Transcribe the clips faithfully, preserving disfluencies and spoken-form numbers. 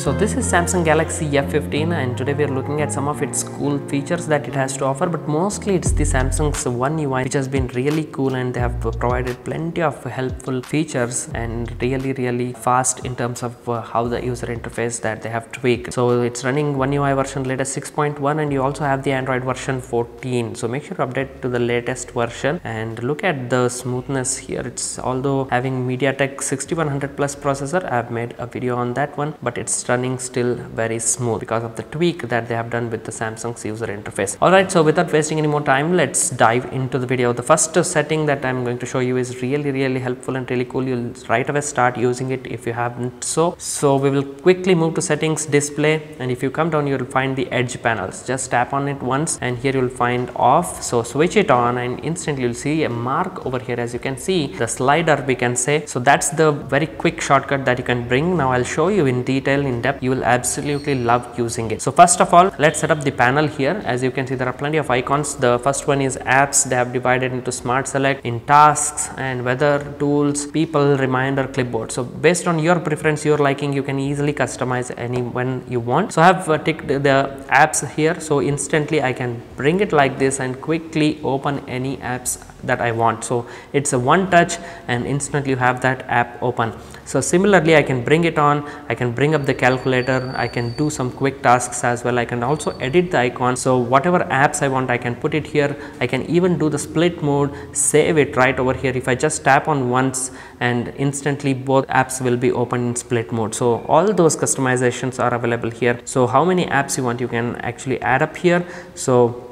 So this is Samsung Galaxy F fifteen, and today we are looking at some of its cool features that it has to offer, but mostly it's the Samsung's One U I which has been really cool, and they have provided plenty of helpful features and really really fast in terms of uh, how the user interface that they have tweaked. So it's running One U I version latest six point one, and you also have the Android version fourteen. So make sure to update to the latest version, and look at the smoothness here. It's although having MediaTek sixty-one hundred Plus processor, I've made a video on that one, but it's running still very smooth because of the tweak that they have done with the Samsung's user interface. Alright, so without wasting any more time, let's dive into the video. The first setting that I'm going to show you is really really helpful and really cool. You'll right away start using it if you haven't. So, so we will quickly move to settings, display, and if you come down you'll find the edge panels. Just tap on it once and here you'll find off. So switch it on and instantly you'll see a mark over here, as you can see, the slider we can say. So that's the very quick shortcut that you can bring. Now I'll show you in detail, in depth. You will absolutely love using it. So first of all, let's set up the panel here. As you can see, there are plenty of icons. The first one is apps. They have divided into smart select, in tasks, and weather, tools, people, reminder, clipboard. So based on your preference, your liking, you can easily customize any one you want. So I have uh, ticked the apps here, so instantly I can bring it like this and quickly open any apps that I want. So it's a one touch and instantly you have that app open. So similarly, I can bring it on, I can bring up the calculator, I can do some quick tasks as well. I can also edit the icon, so whatever apps I want I can put it here. I can even do the split mode, save it right over here. If I just tap on once, and instantly both apps will be open in split mode. So all those customizations are available here. So how many apps you want you can actually add up here. So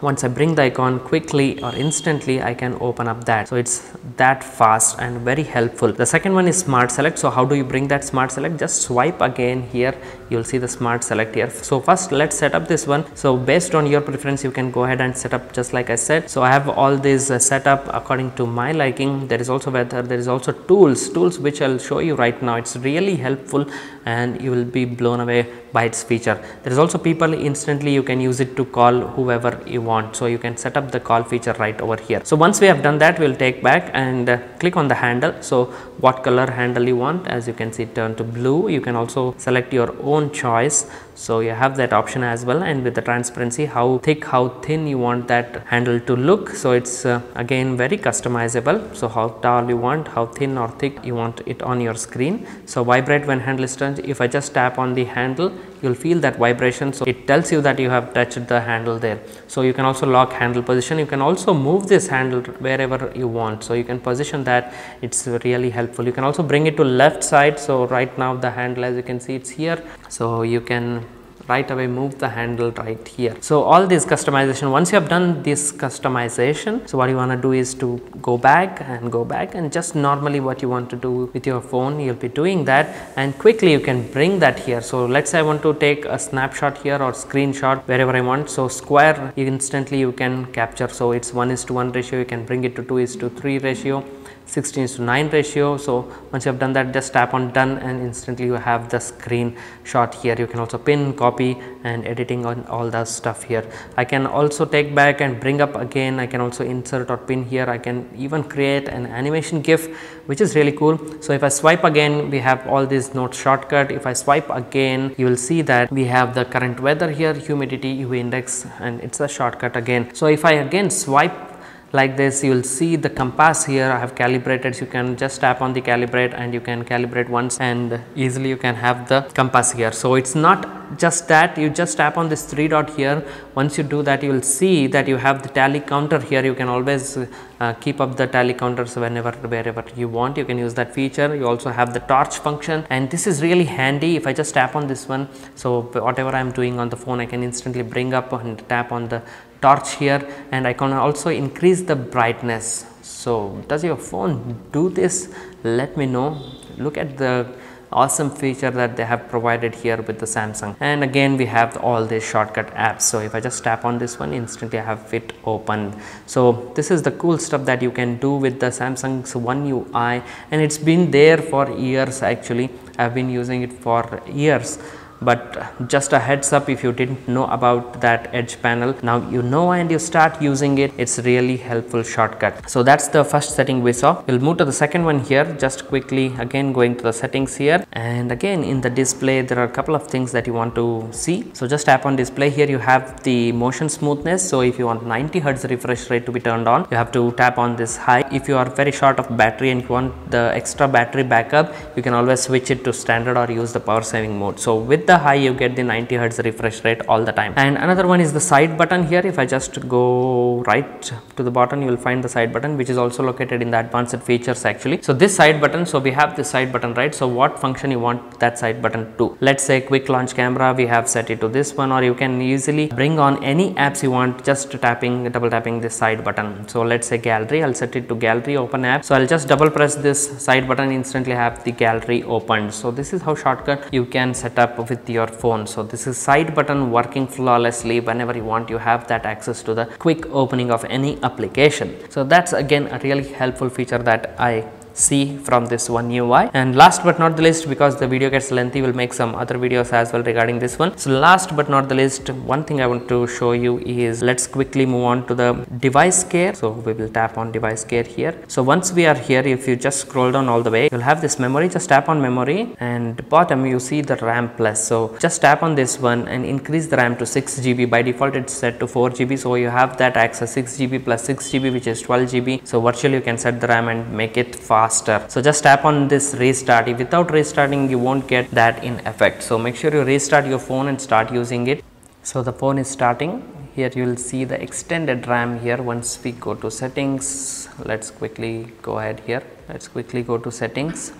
once I bring the icon, quickly or instantly I can open up that. So it's that fast and very helpful. The second one is smart select. So how do you bring that smart select? Just swipe again here, you'll see the smart select here. So first let's set up this one. So based on your preference you can go ahead and set up just like I said. So I have all these uh, set up according to my liking. There is also weather, there is also tools, tools which I'll show you right now. It's really helpful and you will be blown away by its feature. There is also people. Instantly you can use it to call whoever you want. So you can set up the call feature right over here. So once we have done that, we'll take back and uh, click on the handle. So what color handle you want, as you can see, turn to blue. You can also select your own choice, so you have that option as well. And with the transparency, how thick, how thin you want that handle to look. So it's uh, again very customizable. So how tall you want, how thin or thick you want it on your screen. So vibrate when handle is turned. If I just tap on the handle, you'll feel that vibration, so it tells you that you have touched the handle there. So you can also lock handle position. You can also move this handle wherever you want, so you can position that. It's really helpful. You can also bring it to left side. So right now the handle, as you can see, it's here, so you can right away move the handle right here. So all this customization, once you have done this customization, so what you want to do is to go back and go back and just normally what you want to do with your phone, you'll be doing that, and quickly you can bring that here. So let's say I want to take a snapshot here or screenshot wherever I want. So square, you instantly you can capture. So it's one is to one ratio, you can bring it to two is to three ratio, sixteen is to nine ratio. So once you have done that, just tap on done and instantly you have the screen shot here. You can also pin, copy and editing on all the stuff here. I can also take back and bring up again. I can also insert or pin here. I can even create an animation GIF, which is really cool. So if I swipe again, we have all these note shortcut. If I swipe again, you will see that we have the current weather here, humidity, U V index, and it's a shortcut again. So if I again swipe like this, you will see the compass here. I have calibrated, so you can just tap on the calibrate and you can calibrate once and easily you can have the compass here. So it's not just that you just tap on this three dot here. Once you do that, you will see that you have the tally counter here. You can always uh, keep up the tally counters whenever wherever you want. You can use that feature. You also have the torch function, and this is really handy. If I just tap on this one, so whatever I'm doing on the phone, I can instantly bring up and tap on the torch here, and I can also increase the brightness. So does your phone do this? Let me know. Look at the awesome feature that they have provided here with the Samsung. And again we have all these shortcut apps. So if I just tap on this one, instantly I have it open. So this is the cool stuff that you can do with the Samsung's One U I, and it's been there for years. Actually I've been using it for years. But just a heads up, if you didn't know about that edge panel, now you know and you start using it. It's really helpful shortcut. So that's the first setting we saw. We'll move to the second one here. Just quickly again going to the settings here, and again in the display there are a couple of things that you want to see. So just tap on display. Here you have the motion smoothness. So if you want ninety hertz refresh rate to be turned on, you have to tap on this high. If you are very short of battery and you want the extra battery backup, you can always switch it to standard or use the power saving mode. So with the high you get the ninety hertz refresh rate all the time. And another one is the side button here. If I just go right to the bottom, you will find the side button, which is also located in the advanced features actually. So this side button, so we have this side button, right? So what function you want that side button to, let's say quick launch camera, we have set it to this one, or you can easily bring on any apps you want just tapping double tapping this side button. So let's say gallery, I'll set it to gallery, open app. So I'll just double press this side button, instantly have the gallery opened. So this is how shortcut you can set up with your phone. So this is side button working flawlessly. Whenever you want, you have that access to the quick opening of any application. So that's again a really helpful feature that I see from this One U I. And last but not the least, because the video gets lengthy, we'll make some other videos as well regarding this one. So last but not the least, one thing I want to show you is, let's quickly move on to the device care. So we will tap on device care here. So once we are here, if you just scroll down all the way, you'll have this memory. Just tap on memory, and bottom you see the RAM plus. So just tap on this one and increase the RAM to six G B. By default it's set to four G B, so you have that access, six G B plus six G B, which is twelve G B. So virtually you can set the RAM and make it fast. So just tap on this restart. If without restarting, you won't get that in effect. So make sure you restart your phone and start using it. So the phone is starting. Here you will see the extended RAM here. Once we go to settings, let's quickly go ahead here. Let's quickly go to settings.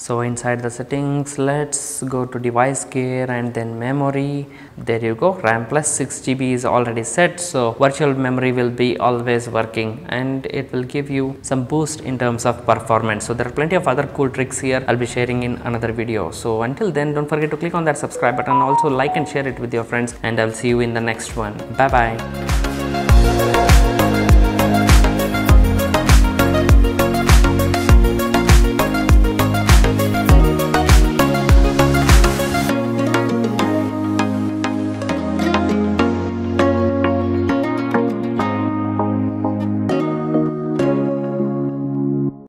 So inside the settings, let's go to device care and then memory. There you go, RAM plus six G B is already set. So virtual memory will be always working, and it will give you some boost in terms of performance. So there are plenty of other cool tricks here I'll be sharing in another video. So until then, don't forget to click on that subscribe button. Also like and share it with your friends, and I'll see you in the next one. Bye bye.